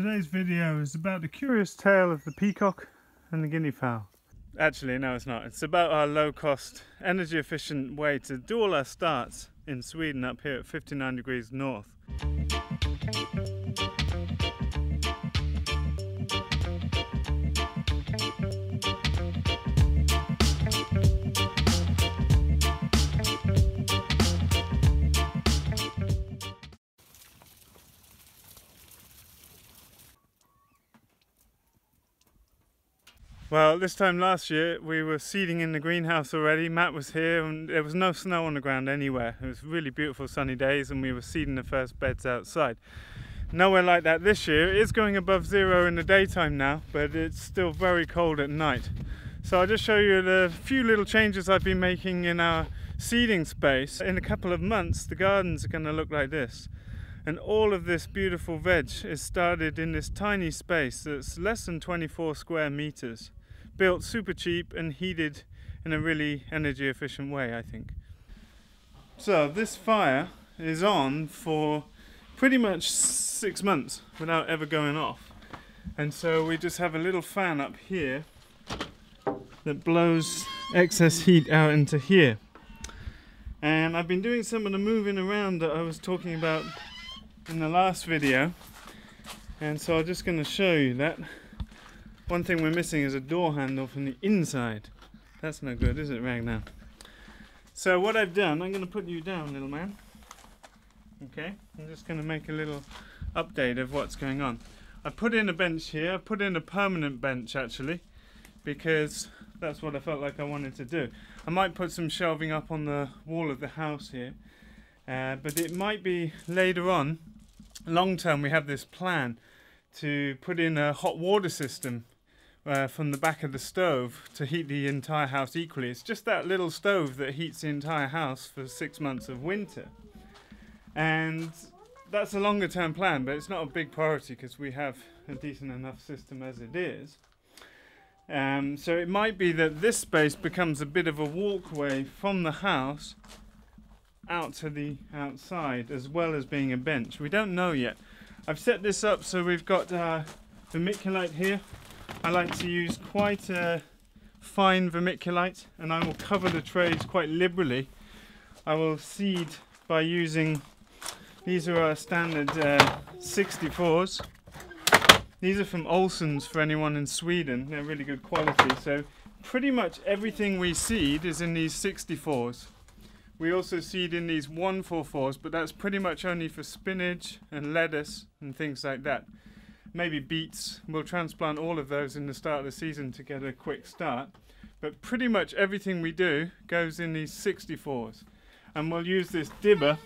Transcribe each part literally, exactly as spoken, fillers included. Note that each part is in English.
Today's video is about the curious tale of the peacock and the guinea fowl. Actually, no, it's not. It's about our low-cost, energy-efficient way to do all our starts in Sweden up here at fifty-nine degrees north. Well, this time last year we were seeding in the greenhouse already. Matt was here and there was no snow on the ground anywhere. It was really beautiful sunny days and we were seeding the first beds outside. Nowhere like that this year. It is going above zero in the daytime now, but it's still very cold at night. So I'll just show you the few little changes I've been making in our seeding space. In a couple of months the gardens are going to look like this. And all of this beautiful veg is started in this tiny space that's less than twenty-four square meters. Built super cheap and heated in a really energy efficient way, I think. So this fire is on for pretty much six months without ever going off. And so we just have a little fan up here that blows excess heat out into here. And I've been doing some of the moving around that I was talking about in the last video. And so I'm just going to show you that. One thing we're missing is a door handle from the inside. That's no good, is it, Ragnar? So what I've done, I'm going to put you down, little man. Okay, I'm just going to make a little update of what's going on. I put in a bench here. I put in a permanent bench, actually, because that's what I felt like I wanted to do. I might put some shelving up on the wall of the house here, uh, but it might be later on. Long term, we have this plan to put in a hot water system Uh, from the back of the stove to heat the entire house equally. It's just that little stove that heats the entire house for six months of winter. And that's a longer term plan, but it's not a big priority because we have a decent enough system as it is. Um, so it might be that this space becomes a bit of a walkway from the house out to the outside as well as being a bench. We don't know yet. I've set this up so we've got uh, vermiculite here. I like to use quite a fine vermiculite and I will cover the trays quite liberally. I will seed by using, these are our standard uh, sixty-fours. These are from Olsen's for anyone in Sweden. They're really good quality. So pretty much everything we seed is in these sixty-fours. We also seed in these one forty-fours, but that's pretty much only for spinach and lettuce and things like that. Maybe beets. We'll transplant all of those in the start of the season to get a quick start. But pretty much everything we do goes in these sixty-fours. And we'll use this dibber.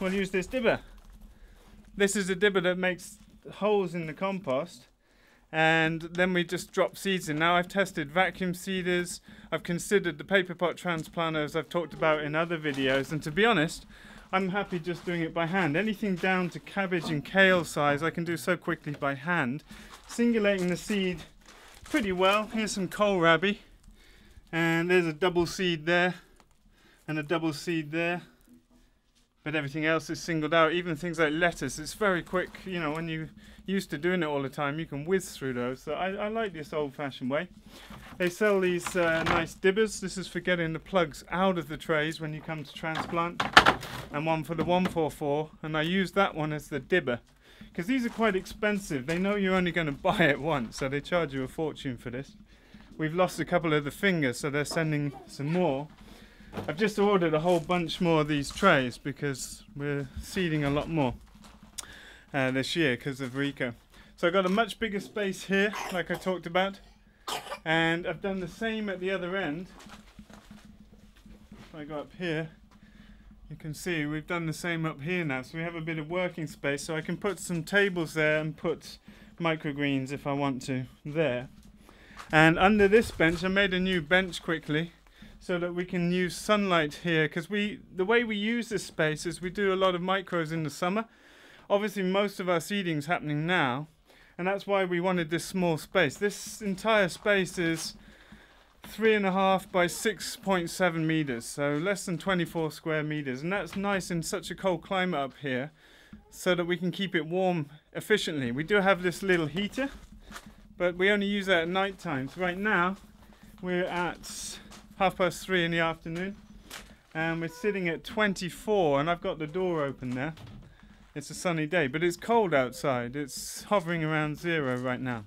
We'll use this dibber. This is a dibber that makes holes in the compost. And then we just drop seeds in. Now I've tested vacuum seeders. I've considered the paper pot transplanters I've talked about in other videos. And to be honest, I'm happy just doing it by hand. Anything down to cabbage and kale size I can do so quickly by hand. Singulating the seed pretty well. Here's some kohlrabi and there's a double seed there and a double seed there, but everything else is singled out, even things like lettuce. It's very quick, you know, when you're used to doing it all the time you can whiz through those. So I, I like this old-fashioned way. They sell these uh, nice dibbers. This is for getting the plugs out of the trays when you come to transplant, and one for the one forty-four, and I use that one as the dibber because these are quite expensive. They know you're only going to buy it once, so they charge you a fortune for this. We've lost a couple of the fingers, so they're sending some more. I've just ordered a whole bunch more of these trays because we're seeding a lot more uh, this year because of Rico. So I've got a much bigger space here, like I talked about, and I've done the same at the other end. If I go up here, you can see we've done the same up here now, so we have a bit of working space. So I can put some tables there and put microgreens if I want to there. And under this bench, I made a new bench quickly, so that we can use sunlight here, because we the way we use this space is we do a lot of micros in the summer. Obviously most of our seeding's happening now, and that's why we wanted this small space. This entire space is three and a half by six point seven meters, so less than twenty-four square meters, and that's nice in such a cold climate up here. so that we can keep it warm efficiently. We do have this little heater, but we only use that at night time. So right now we're at half past three in the afternoon and we're sitting at twenty-four, and I've got the door open there. It's a sunny day, but it's cold outside. It's hovering around zero right now.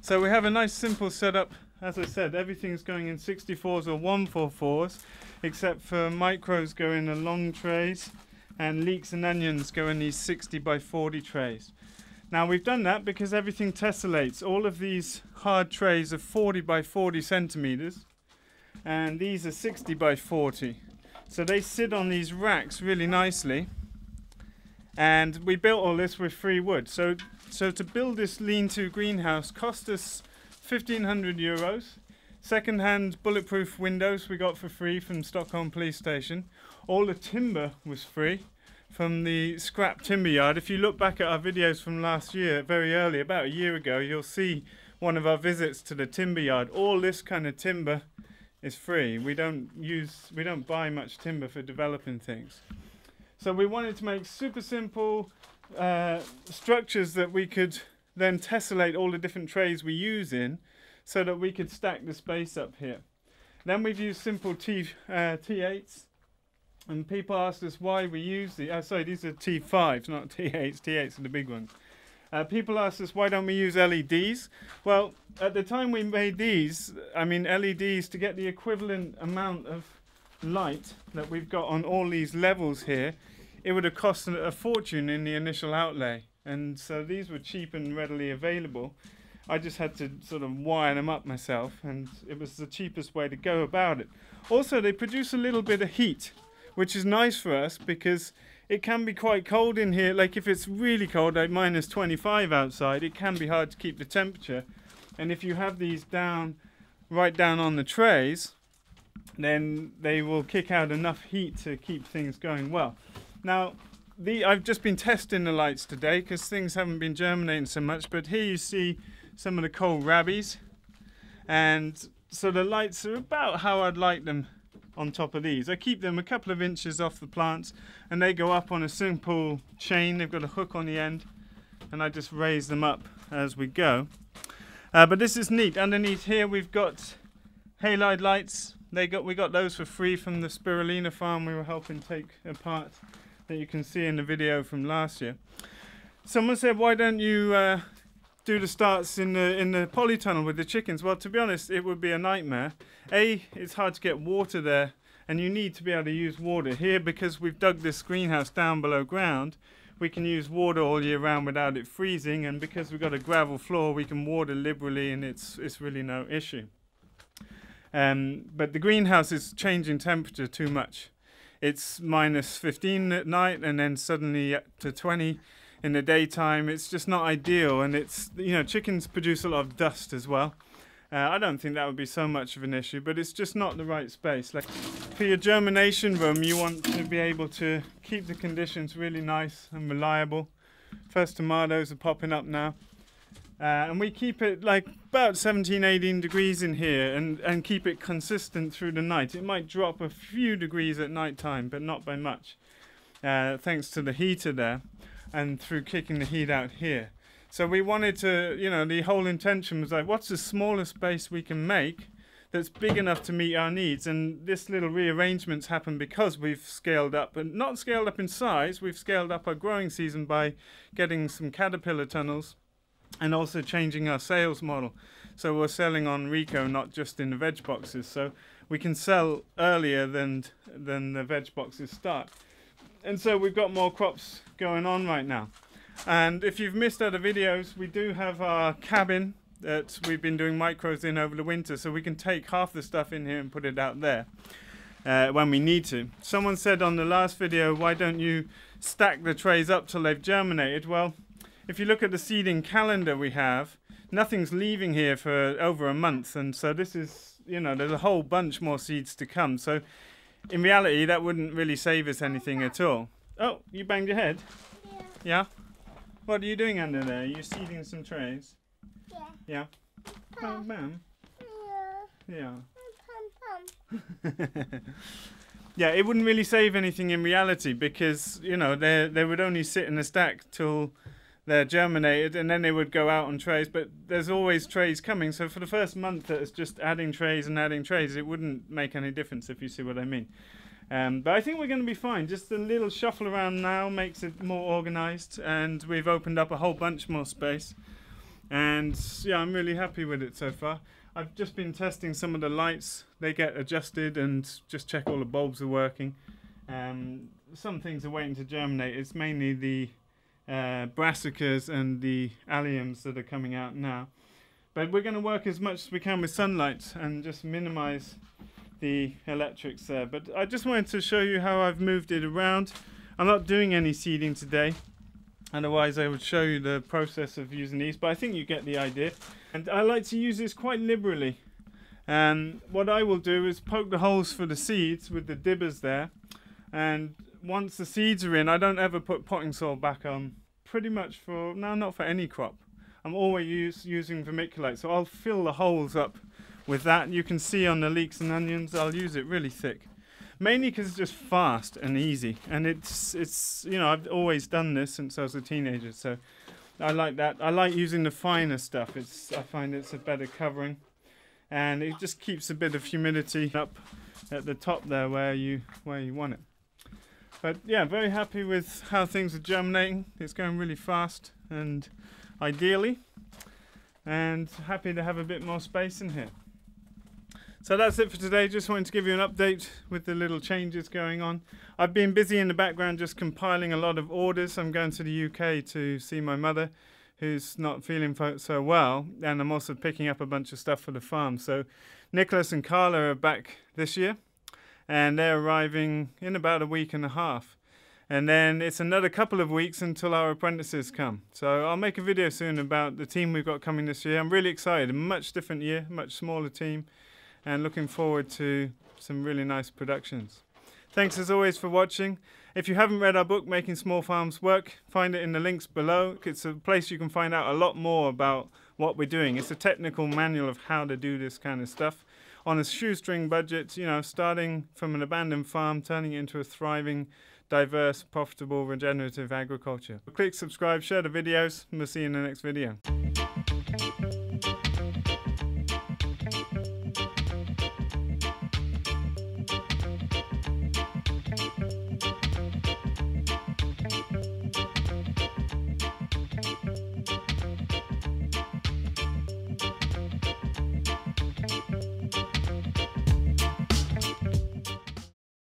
So we have a nice simple setup. As I said, everything's going in sixty-fours or one forty-fours, except for micros go in the long trays and leeks and onions go in these sixty by forty trays. Now we've done that because everything tessellates. All of these hard trays are forty by forty centimeters and these are sixty by forty. So they sit on these racks really nicely. And we built all this with free wood. So, so to build this lean-to greenhouse cost us fifteen hundred euros. Second-hand bulletproof windows we got for free from Stockholm Police Station. All the timber was free from the scrap timber yard. If you look back at our videos from last year, very early, about a year ago, you'll see one of our visits to the timber yard. All this kind of timber is free. We don't use, we don't buy much timber for developing things. So we wanted to make super simple uh, structures that we could then tessellate all the different trays we use in so that we could stack the space up here. Then we've used simple T, uh, T eights, and people asked us why we use the, uh, sorry, these are T fives, not T eights. T eights are the big ones. Uh, people asked us, why don't we use L E Ds? Well, at the time we made these, I mean, L E Ds, to get the equivalent amount of light that we've got on all these levels here, it would have cost a fortune in the initial outlay, and so these were cheap and readily available. I just had to sort of wire them up myself, and it was the cheapest way to go about it. Also, they produce a little bit of heat, which is nice for us because it can be quite cold in here. Like if it's really cold, like minus twenty-five outside, it can be hard to keep the temperature, and if you have these down, right down on the trays, then they will kick out enough heat to keep things going well. Now, the, I've just been testing the lights today because things haven't been germinating so much, but here you see some of the kohlrabies, and so the lights are about how I'd like them on top of these. I keep them a couple of inches off the plants, and they go up on a simple chain. They've got a hook on the end, and I just raise them up as we go. Uh, but this is neat. Underneath here we've got halide lights. They got, we got those for free from the spirulina farm we were helping take apart, that you can see in the video from last year. Someone said, why don't you uh, do the starts in the, in the polytunnel with the chickens? Well, to be honest, it would be a nightmare. A, it's hard to get water there, and you need to be able to use water. Here, because we've dug this greenhouse down below ground, we can use water all year round without it freezing, and because we've got a gravel floor, we can water liberally, and it's, it's really no issue. Um, but the greenhouse is changing temperature too much. It's minus fifteen at night and then suddenly up to twenty in the daytime. It's just not ideal, and it's, you know, chickens produce a lot of dust as well. Uh, I don't think that would be so much of an issue, but it's just not the right space. Like for your germination room, you want to be able to keep the conditions really nice and reliable. First tomatoes are popping up now. Uh, and we keep it like about seventeen, eighteen degrees in here, and, and keep it consistent through the night. It might drop a few degrees at night time, but not by much, uh, thanks to the heater there and through kicking the heat out here. So we wanted to, you know, the whole intention was like, what's the smallest space we can make that's big enough to meet our needs? And this little rearrangement's happened because we've scaled up, and not scaled up in size, we've scaled up our growing season by getting some caterpillar tunnels, and also changing our sales model. So we're selling on Rico, not just in the veg boxes. So we can sell earlier than, than the veg boxes start. And so we've got more crops going on right now. And if you've missed other videos, we do have our cabin that we've been doing micros in over the winter. So we can take half the stuff in here and put it out there uh, when we need to. Someone said on the last video, why don't you stack the trays up till they've germinated? Well, if you look at the seeding calendar we have, nothing's leaving here for over a month, and so this is, you know, there's a whole bunch more seeds to come. So in reality, that wouldn't really save us anything at all. Oh, you banged your head? Yeah. Yeah? What are you doing under there? You're seeding some trays? Yeah. Yeah? Bam, bam? Yeah. Yeah. Pum, pum. Yeah, it wouldn't really save anything in reality because, you know, they they would only sit in a stack till they're germinated, and then they would go out on trays, but there's always trays coming. So for the first month, it's just adding trays and adding trays. It wouldn't make any difference, if you see what I mean. Um, but I think we're going to be fine. Just a little shuffle around now makes it more organized, and we've opened up a whole bunch more space. And yeah, I'm really happy with it so far. I've just been testing some of the lights. They get adjusted and just check all the bulbs are working. Um, some things are waiting to germinate. It's mainly the uh, brassicas and the alliums that are coming out now. But we're going to work as much as we can with sunlight and just minimize the electrics there. But I just wanted to show you how I've moved it around. I'm not doing any seeding today. Otherwise I would show you the process of using these, but I think you get the idea. And I like to use this quite liberally. And what I will do is poke the holes for the seeds with the dibbers there. And once the seeds are in, I don't ever put potting soil back on. Pretty much for, no, not for any crop. I'm always use, using vermiculite, so I'll fill the holes up with that. You can see on the leeks and onions, I'll use it really thick. Mainly because it's just fast and easy, and it's, it's, you know, I've always done this since I was a teenager, so I like that. I like using the finer stuff. It's, I find it's a better covering, and it just keeps a bit of humidity up at the top there where you, where you want it. But yeah, very happy with how things are germinating. It's going really fast and ideally, and happy to have a bit more space in here. So that's it for today. Just wanted to give you an update with the little changes going on. I've been busy in the background just compiling a lot of orders. I'm going to the U K to see my mother, who's not feeling so well, and I'm also picking up a bunch of stuff for the farm. So Nicholas and Carla are back this year, and they're arriving in about a week and a half. And then it's another couple of weeks until our apprentices come. So I'll make a video soon about the team we've got coming this year. I'm really excited. A much different year, much smaller team, and looking forward to some really nice productions. Thanks as always for watching. If you haven't read our book, Making Small Farms Work, find it in the links below. It's a place you can find out a lot more about what we're doing. It's a technical manual of how to do this kind of stuff. On a shoestring budget, you know, starting from an abandoned farm, turning it into a thriving, diverse, profitable, regenerative agriculture. Click subscribe, share the videos, and we'll see you in the next video.